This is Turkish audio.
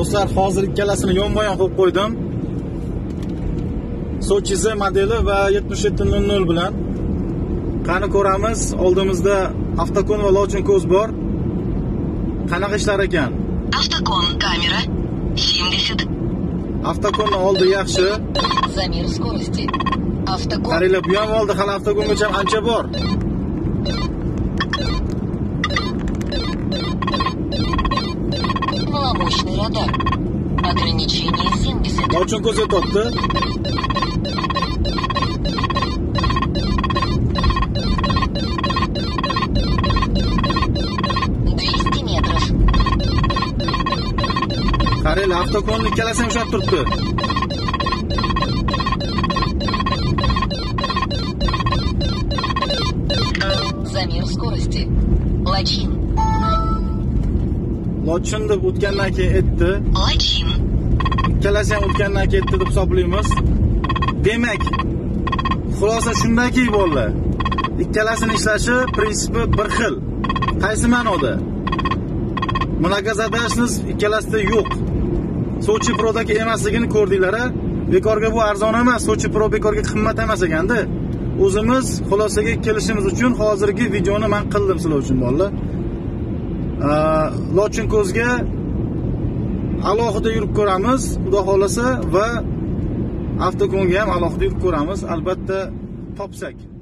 Dostlar, hozir ikkalasini yonma-yon qo'yib qo'ydim. Sochi Z modeli va 7700 bilan. Qani ko'ramiz, oldimizda avtokon va lochin ko'z bor. Qanaqa ishlar ekan? Avtokon kamera 70. Avtokon oldi yaxshi. Zamer skorosti. Avtokon. Qaranglar, bu ham oldi, hali avtokongacha ancha bor. Мощный радар. Ограничение 70. Лочин көзге топты. Qaranglar, avtokonni ikkalasi ham ushlab turibdi. Замер скорости. Лочин. Lochin deb o'tgandan keyin etti. Lochin. Ikkalasi ham o'tgandan keyin etti deb hisoblaymiz. Demak, xulosa shundaki bolalar, ikkalasini ishlashi prinsipi bir xil. Qaysi ma'noda? Muloqot zadashsiz ikkalasida yo'q. Sochi Pro'dagi emasligini ko'rdinglar-a? Bekorga bu arzon emas, Sochi Pro bekorga qimmat emas ekanda. O'zimiz xulosaga kelishimiz uchun hozirgi videoni men qildim sizlar uchun bolalar. Lochin ko'zga alohida yurib ko'ramiz, xudo xolasa, va avtokonga ham alohida yurib ko'ramiz, albatta topsak.